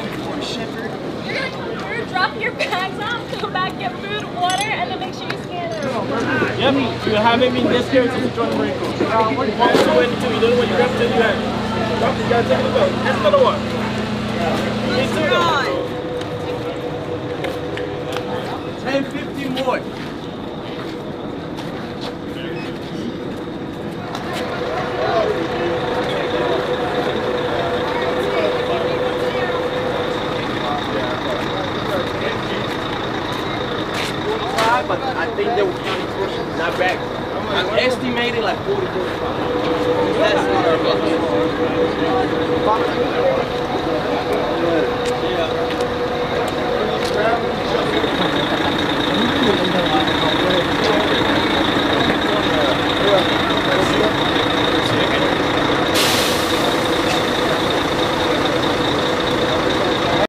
Poor shepherd. You're gonna drop your bags off, come back, get food, water, and then make sure you scan it. Yep, you haven't been this scared since you joined the Marine Corps. You gotta take it back. That's another one. Let's 10-50 more. But I think they were counting portions, not back. I'm estimating like 40, 45. That's not our